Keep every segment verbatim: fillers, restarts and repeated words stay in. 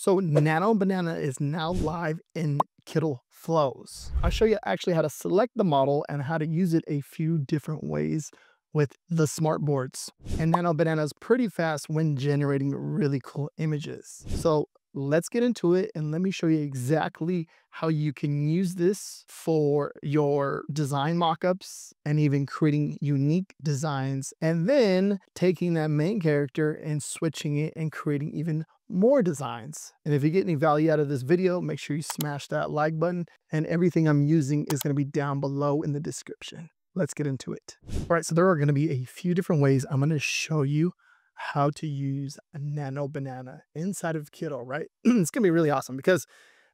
So Nano Banana is now live in Kittl Flows. I'll show you actually how to select the model and how to use it a few different ways with the Smartboards. And Nano Banana is pretty fast when generating really cool images. So let's get into it and let me show you exactly how you can use this for your design mockups and even creating unique designs, and then taking that main character and switching it and creating even more designs. And if you get any value out of this video, make sure you smash that like button, and everything I'm using is going to be down below in the description. Let's get into it. All right, so there are going to be a few different ways I'm going to show you how to use a Nano Banana inside of Kittl, right? It's going to be really awesome because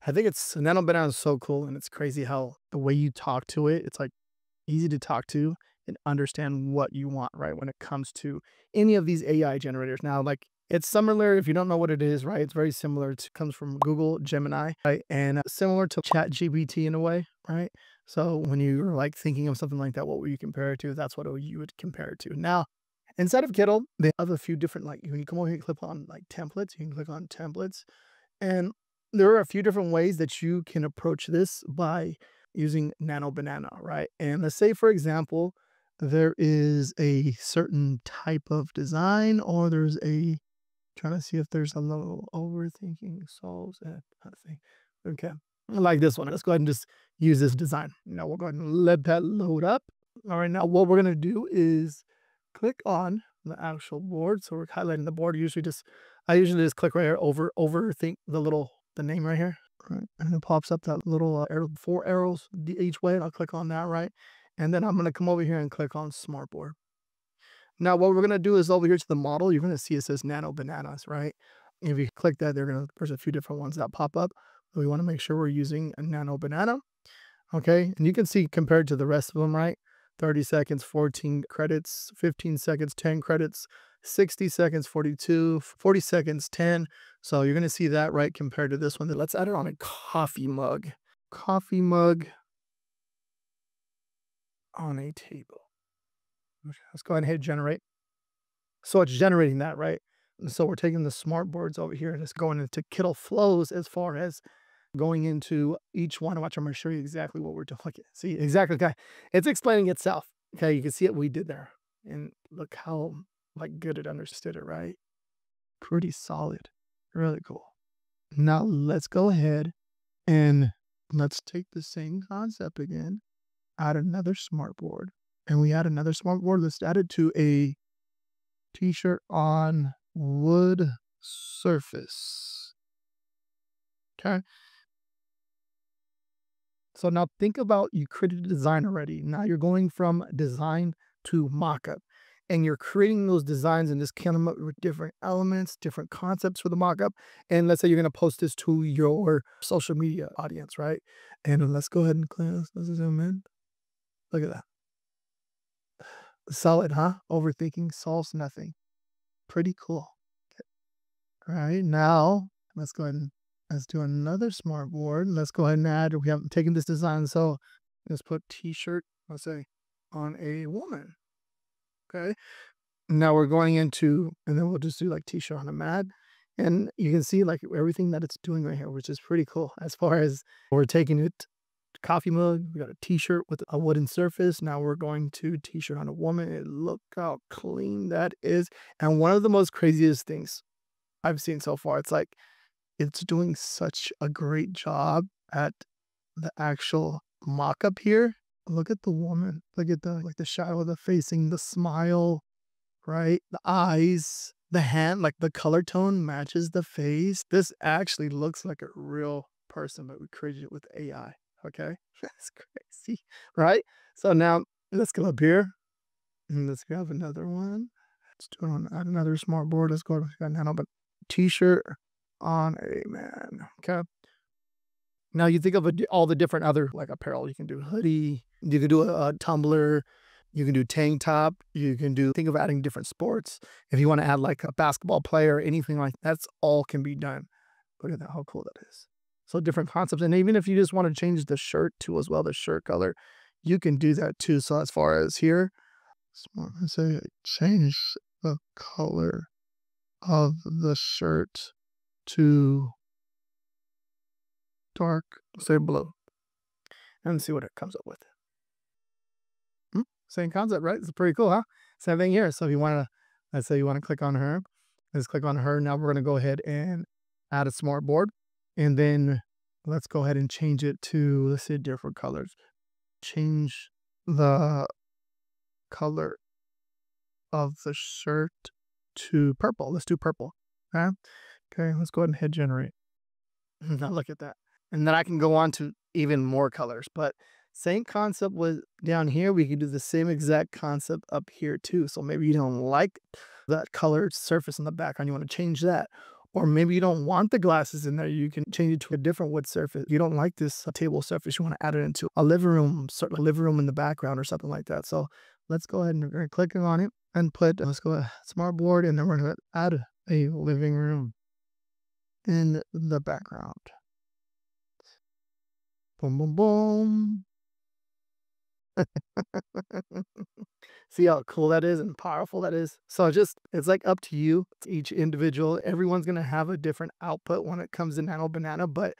I think it's Nano Banana is so cool, and it's crazy how the way you talk to it, it's like easy to talk to and understand what you want, right? When it comes to any of these A I generators. Now, like it's similar, if you don't know what it is, right? It's very similar to, comes from Google Gemini, right? And uh, similar to Chat G P T in a way, right? So when you're like thinking of something like that, what would you compare it to? That's what you would compare it to. Now, inside of Kittl, they have a few different, like, when you come over here and click on like templates, you can click on templates. And there are a few different ways that you can approach this by using Nano Banana, right? And let's say, for example, there is a certain type of design, or there's a, I'm trying to see if there's a little overthinking solves that kind of thing. Okay, like this one. Let's go ahead and just use this design. Now we'll go ahead and let that load up. All right, now what we're gonna do is click on the actual board. So we're highlighting the board. Usually just, I usually just click right here over, overthink the little, the name right here. Right. And it pops up that little uh, arrow, four arrows each way. And I'll click on that, right? And then I'm going to come over here and click on Smartboard. Now, what we're going to do is over here to the model, you're going to see it says Nano Bananas, right? If you click that, they're going to, there's a few different ones that pop up. But we want to make sure we're using a Nano Banana. Okay. And you can see compared to the rest of them, right? thirty seconds, fourteen credits, fifteen seconds, ten credits, sixty seconds, forty-two, forty seconds, ten. So you're going to see that, right, compared to this one. Then let's add it on a coffee mug. Coffee mug on a table. Let's go ahead and hit generate. So it's generating that, right? And so we're taking the Smartboards over here and it's going into Kittl Flows as far as going into each one. Watch, I'm going to show you exactly what we're doing. Look, see, exactly, okay. It's explaining itself. Okay, you can see what we did there. And look how like good it understood it, right? Pretty solid. Really cool. Now let's go ahead and let's take the same concept again, add another Smartboard. And we add another Smartboard. Let's add it to a t-shirt on wood surface. Okay. So now think about, you created a design already. Now you're going from design to mockup, and you're creating those designs and just coming up with different elements, different concepts for the mockup. And let's say you're going to post this to your social media audience, right? And let's go ahead and clean. Let's zoom in. Look at that. Solid, huh? Overthinking solves nothing. Pretty cool. Okay. All right, now let's go ahead and let's do another Smartboard. Let's go ahead and add, we haven't taken this design, so let's put t-shirt, let's say, on a woman. Okay. Now we're going into, and then we'll just do like t-shirt on a man. And you can see like everything that it's doing right here, which is pretty cool. As far as we're taking it, coffee mug, we got a t-shirt with a wooden surface. Now we're going to t-shirt on a woman. And look how clean that is. And one of the most craziest things I've seen so far, it's like, it's doing such a great job at the actual mock-up here. Look at the woman. Look at the like the shadow, the facing, the smile, right? The eyes, the hand, like the color tone matches the face. This actually looks like a real person, but we created it with A I. Okay, that's crazy, right? So now let's go up here and let's grab another one. Let's do it on add another Smartboard. Let's go to Nano Banana t-shirt on a man. Okay. Now you think of a, all the different other like apparel. You can do hoodie, you can do a, a tumbler, you can do tank top, you can do, think of adding different sports. If you want to add like a basketball player or anything like that, that's all can be done. Look at that, how cool that is. So different concepts. And even if you just want to change the shirt too as well, the shirt color, you can do that too. So as far as here, let's say change the color of the shirt to dark, let's say blue, and see what it comes up with. Hmm? Same concept, right? It's pretty cool, huh? Same thing here. So if you want to, let's say you want to click on her, let's click on her. Now we're going to go ahead and add a smart board, and then let's go ahead and change it to, let's say, different colors. Change the color of the shirt to purple. Let's do purple. Okay. Okay. Let's go ahead and hit generate. Now look at that. And then I can go on to even more colors, but same concept was down here. We can do the same exact concept up here too. So maybe you don't like that colored surface in the background. You want to change that. Or maybe you don't want the glasses in there. You can change it to a different wood surface. You don't like this table surface. You want to add it into a living room, sort of living room in the background or something like that. So let's go ahead and we're clicking on it and put, let's go to Smartboard, and then we're going to add a living room in the background. Boom, boom, boom. See how cool that is and powerful that is. So just, it's like up to you, to each individual. Everyone's going to have a different output when it comes to Nano Banana. But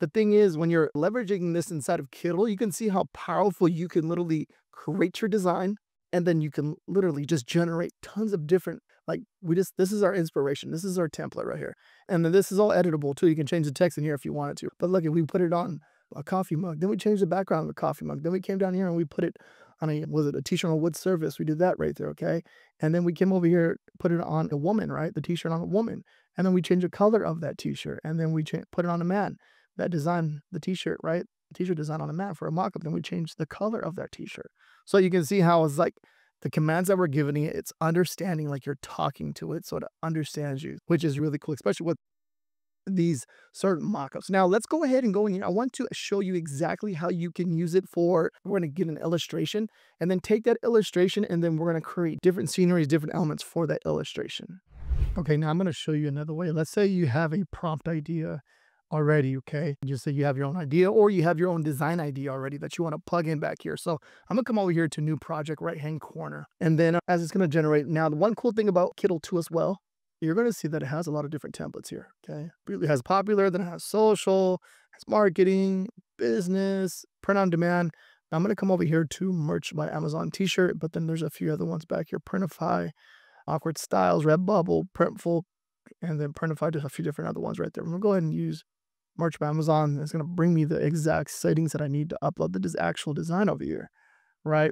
the thing is, when you're leveraging this inside of Kittl, you can see how powerful you can literally create your design. And then you can literally just generate tons of different, like we just, this is our inspiration. This is our template right here. And then this is all editable too. You can change the text in here if you wanted to. But look, if we put it on a coffee mug, then we changed the background of a coffee mug. Then we came down here and we put it on a, was it a t-shirt on a wood surface? We did that right there, okay? And then we came over here, put it on a woman, right? The t-shirt on a woman. And then we changed the color of that t-shirt. And then we put it on a man. That design, the t-shirt, right? T-shirt design on a mat for a mock-up, then we change the color of that t-shirt. So you can see how it's like the commands that we're giving it, it's understanding, like you're talking to it, so it understands you, which is really cool, especially with these certain mock-ups. Now let's go ahead and go in here. I want to show you exactly how you can use it for, we're going to get an illustration and then take that illustration and then we're going to create different sceneries, different elements for that illustration. Okay, now I'm going to show you another way. Let's say you have a prompt idea already, okay? Just say you have your own idea or you have your own design idea already that you want to plug in back here. So I'm gonna come over here to new project, right hand corner, and then as it's gonna generate. Now the one cool thing about Kittl two as well, you're gonna see that it has a lot of different templates here, okay? It has popular, then it has social, it has marketing, business, print on demand. Now I'm gonna come over here to Merch by Amazon t-shirt, but then there's a few other ones back here, Printify, Awkward Styles, Redbubble, Printful, and then Printify, just a few different other ones right there. I'm gonna go ahead and use Merch by Amazon. It's going to bring me the exact settings that I need to upload the actual design over here, right?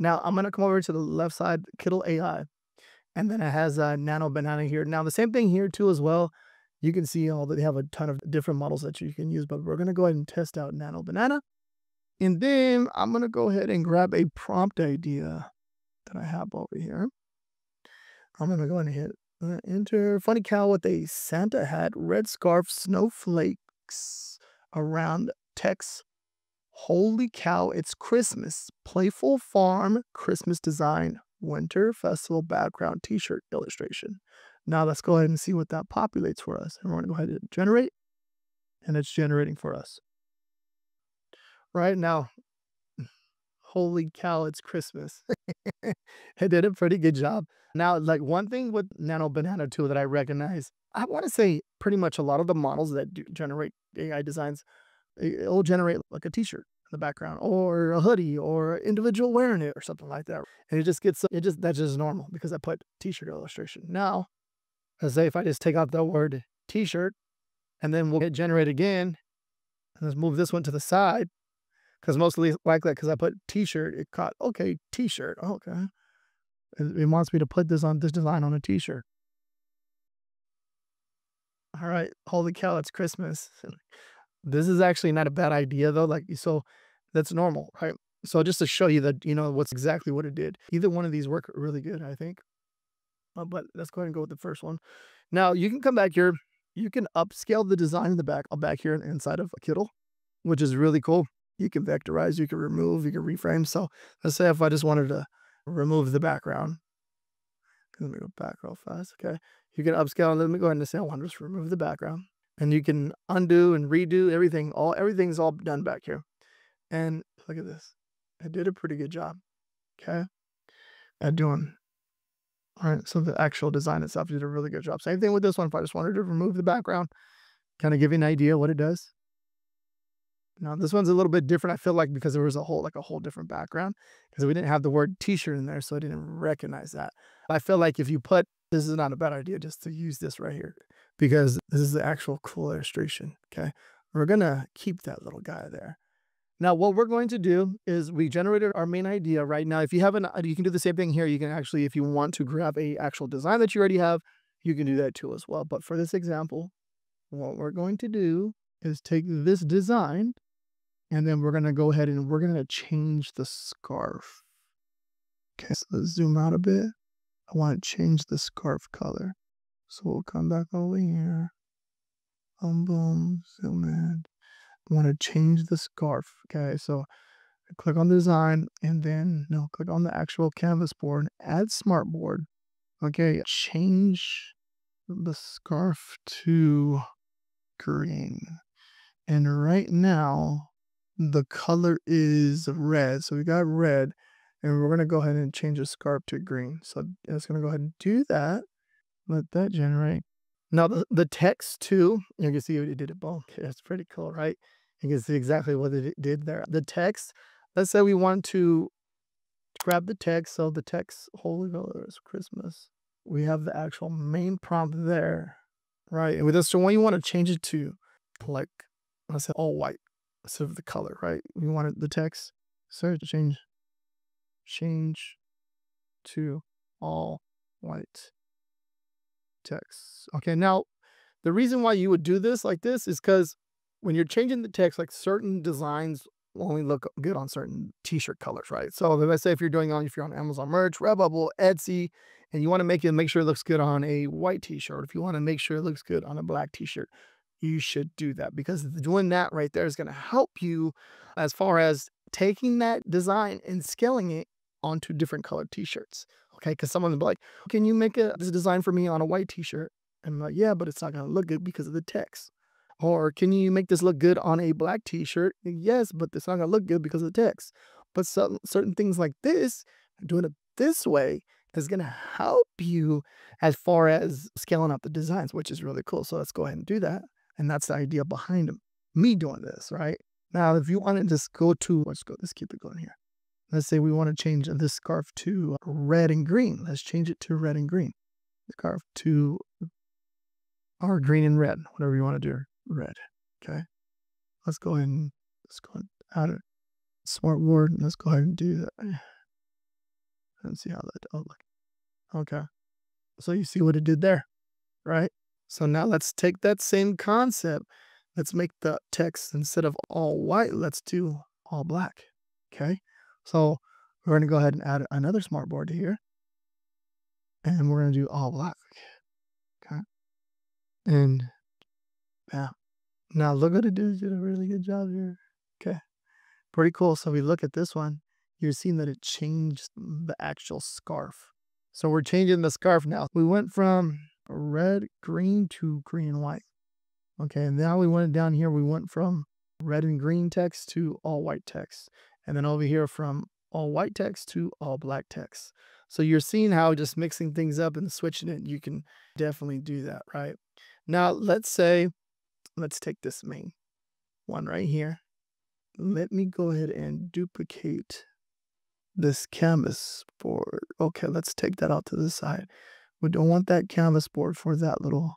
Now I'm going to come over to the left side, Kittl A I, and then it has a Nano Banana here. Now the same thing here too as well. You can see all that they have a ton of different models that you can use, but we're going to go ahead and test out Nano Banana. And then I'm going to go ahead and grab a prompt idea that I have over here. I'm going to go ahead and hit uh, enter. Funny cow with a Santa hat, red scarf, snowflake, around text. Holy cow, it's Christmas. Playful farm, Christmas design, winter festival background t-shirt illustration. Now let's go ahead and see what that populates for us. And we're going to go ahead and generate. And it's generating for us. Right now, holy cow, it's Christmas. It did a pretty good job. Now, like one thing with Nano Banana too that I recognize, I want to say pretty much a lot of the models that do generate A I designs, it'll generate like a t-shirt in the background or a hoodie or individual wearing it or something like that. And it just gets, it just, that's just normal because I put t-shirt illustration. Now, let's say if I just take out the word t-shirt and then we'll hit generate again, and let's move this one to the side because mostly likely because I put t-shirt, it caught, okay, t-shirt, okay. It wants me to put this on this design on a t-shirt. All right, holy cow, it's Christmas. This is actually not a bad idea though. Like, so that's normal, right? So just to show you that, you know, what's exactly what it did. Either one of these work really good, I think. Uh, but let's go ahead and go with the first one. Now you can come back here. You can upscale the design in the back, back here inside of Kittl, which is really cool. You can vectorize, you can remove, you can reframe. So let's say if I just wanted to remove the background, let me go back real fast, okay? You can upscale. Let me go ahead and say I want to just remove the background, and you can undo and redo everything. All everything's all done back here, and look at this. I did a pretty good job, okay, at doing. All right, so the actual design itself did a really good job. Same thing with this one. If I just wanted to remove the background, kind of give you an idea what it does. Now this one's a little bit different, I feel like, because there was a whole like a whole different background, because we didn't have the word t-shirt in there, so I didn't recognize that. I feel like if you put, this is not a bad idea just to use this right here, because this is the actual cool illustration, okay? We're gonna keep that little guy there. Now what we're going to do is we generated our main idea right now. If you have an, you can do the same thing here. You can actually, if you want to grab a actual design that you already have, you can do that too as well. But for this example, what we're going to do is take this design, and then we're going to go ahead and we're going to change the scarf. Okay, so let's zoom out a bit. I want to change the scarf color. So we'll come back over here. Boom, boom, zoom in. I want to change the scarf. Okay, so click on design, and then no, click on the actual canvas board, add smartboard. Okay, change the scarf to green. And right now, the color is red. So we got red, and we're going to go ahead and change the scarf to green. So it's going to go ahead and do that. Let that generate. Now the, the text too, you can see it did it both. Okay, that's pretty cool, right? You can see exactly what it did there. The text, let's say we want to grab the text. So the text, holy colors, Christmas. We have the actual main prompt there, right? And with this one, you want to change it to like, I said all white. So the color, right? We wanted the text, so change, change to all white text. Okay, now the reason why you would do this like this is because when you're changing the text, like certain designs only look good on certain t-shirt colors, right? So let's say if you're doing on, if you're on Amazon Merch, Redbubble, Etsy, and you want to make it, make sure it looks good on a white t-shirt. If you want to make sure it looks good on a black t-shirt, you should do that, because doing that right there is going to help you as far as taking that design and scaling it onto different colored t-shirts. Okay, because someone will be like, can you make a, this design for me on a white t-shirt? And I'm like, yeah, but it's not going to look good because of the text. Or can you make this look good on a black t-shirt? Yes, but it's not going to look good because of the text. But some, certain things like this, doing it this way, is going to help you as far as scaling up the designs, which is really cool. So let's go ahead and do that. And that's the idea behind me doing this, right? Now, if you want to just go to, let's go, let's keep it going here. Let's say we want to change this scarf to red and green. Let's change it to red and green. Scarf to, or green and red, whatever you want to do, red, okay? Let's go ahead and, let's go ahead and add a smart word. Let's go ahead and do that. And see how that, oh, look. Okay. So you see what it did there, right? So now let's take that same concept. Let's make the text, instead of all white, let's do all black. Okay. So we're going to go ahead and add another smartboard here. And we're going to do all black. Okay. And yeah. Now look what it did. Did a really good job here. Okay. Pretty cool. So we look at this one. You're seeing that it changed the actual scarf. So we're changing the scarf now. We went from red, green to green and white. Okay, and now we went down here, we went from red and green text to all white text. And then over here from all white text to all black text. So you're seeing how just mixing things up and switching it, you can definitely do that, right? Now let's say, let's take this main one right here. Let me go ahead and duplicate this canvas board. Okay, let's take that out to the side. We don't want that canvas board for that little,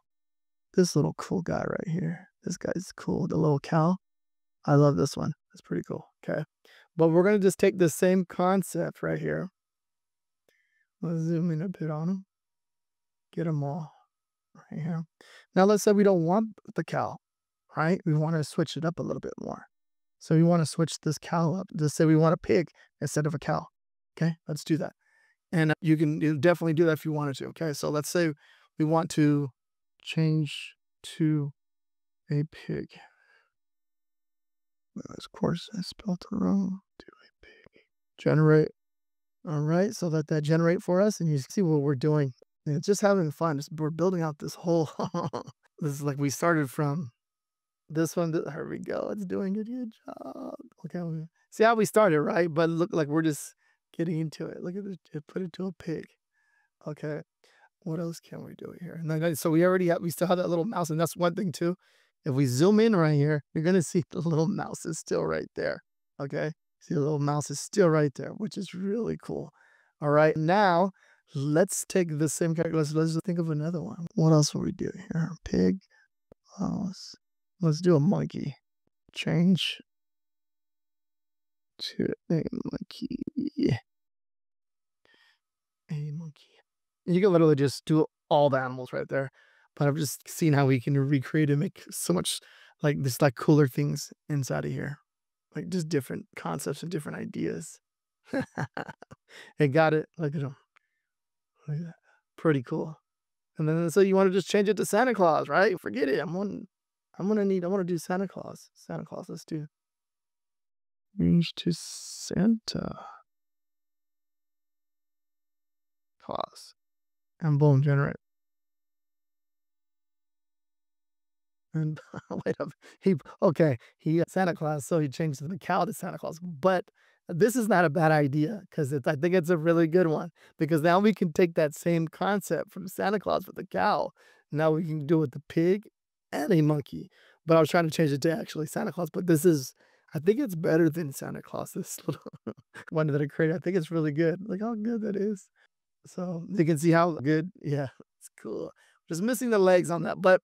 this little cool guy right here. This guy's cool, the little cow. I love this one. It's pretty cool, okay? But we're gonna just take the same concept right here. Let's zoom in a bit on them. Get them all right here. Now let's say we don't want the cow, right? We wanna switch it up a little bit more. So we wanna switch this cow up. Just say we want a pig instead of a cow, okay? Let's do that. And you can definitely do that if you wanted to. Okay, so let's say we want to change to a pig. Well, of course, I spelled it wrong. To a pig. Generate. All right, so let that generate for us, and you see what we're doing. And it's just having fun. It's, we're building out this whole. This is like we started from this one. There we go. It's doing a good job. Look how we, see how we started, right? But look, like we're just getting into it. Look at this, put it to a pig. Okay, what else can we do here? And then, so we already have, we still have that little mouse, and that's one thing too, If we zoom in right here, you're going to see the little mouse is still right there. Okay. See, the little mouse is still right there, which is really cool. All right. Now let's take the same character. Let's, let's think of another one. What else will we do here? Pig. Oh, let's, let's do a monkey. Change to a monkey. A monkey. You can literally just do all the animals right there. But I've just seen how we can recreate and make so much like this, like cooler things inside of here. Like just different concepts and different ideas. Hey, got it. Look at them. Look at that. Pretty cool. And then so you want to just change it to Santa Claus, right? Forget it. I'm gonna I'm gonna need I wanna do Santa Claus. Santa Claus, let's do change to Santa Claus. And boom, generate. And wait up, he okay. He Santa Claus, so he changed the cow to Santa Claus. But this is not a bad idea because I think it's a really good one because now we can take that same concept from Santa Claus with the cow. Now we can do it with the pig and a monkey. But I was trying to change it to actually Santa Claus. But this is, I think it's better than Santa Claus. This little one that I created, I think it's really good. Look how good that is. So you can see how good. Yeah, it's cool. Just missing the legs on that, but.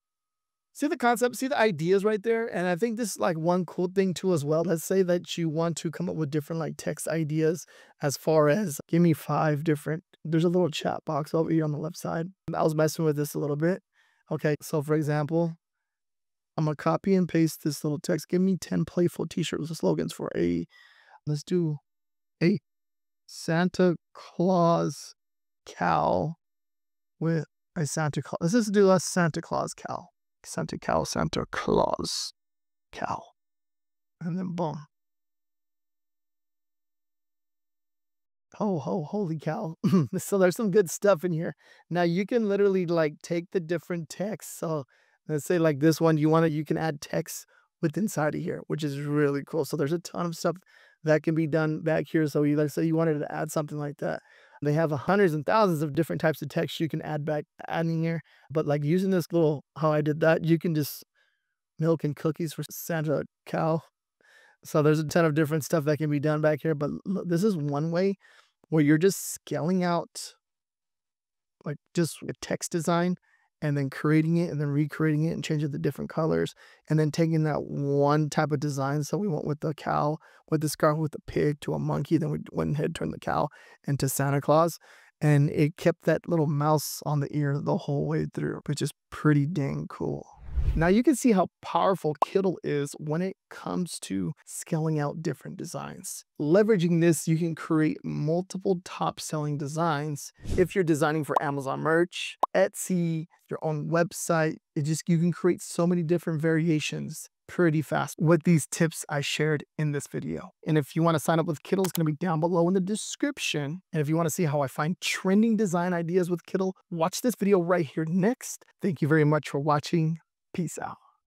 See the concept, see the ideas right there. And I think this is like one cool thing too as well. Let's say that you want to come up with different like text ideas as far as give me five different, there's a little chat box over here on the left side. I was messing with this a little bit. Okay, so for example, I'm gonna copy and paste this little text. Give me ten playful t-shirts with slogans for a, let's do a Santa Claus cow with a Santa Claus. Let's just do a Santa Claus cow. Santa cow, Santa Claus cow. And then boom. Oh, ho, holy cow. So there's some good stuff in here. Now you can literally like take the different texts. So let's say like this one, you want to, you can add text with inside of here, which is really cool. So there's a ton of stuff that can be done back here. So you, let's say you wanted to add something like that. They have hundreds and thousands of different types of text you can add back adding here. But like using this little, how I did that, you can just milk and cookies for Santa cow. So there's a ton of different stuff that can be done back here. But look, this is one way where you're just scaling out like just a text design and then creating it and then recreating it and changing the different colors and then taking that one type of design. So we went with the cow, with the scarf, with the pig to a monkey. Then we went ahead and turned the cow into Santa Claus. And it kept that little mouse on the ear the whole way through, which is pretty dang cool. Now you can see how powerful Kittl is when it comes to scaling out different designs. Leveraging this, you can create multiple top-selling designs. If you're designing for Amazon merch, Etsy, your own website, it just you can create so many different variations pretty fast with these tips I shared in this video. And if you want to sign up with Kittl, it's going to be down below in the description. And if you want to see how I find trending design ideas with Kittl, watch this video right here next. Thank you very much for watching. Peace out.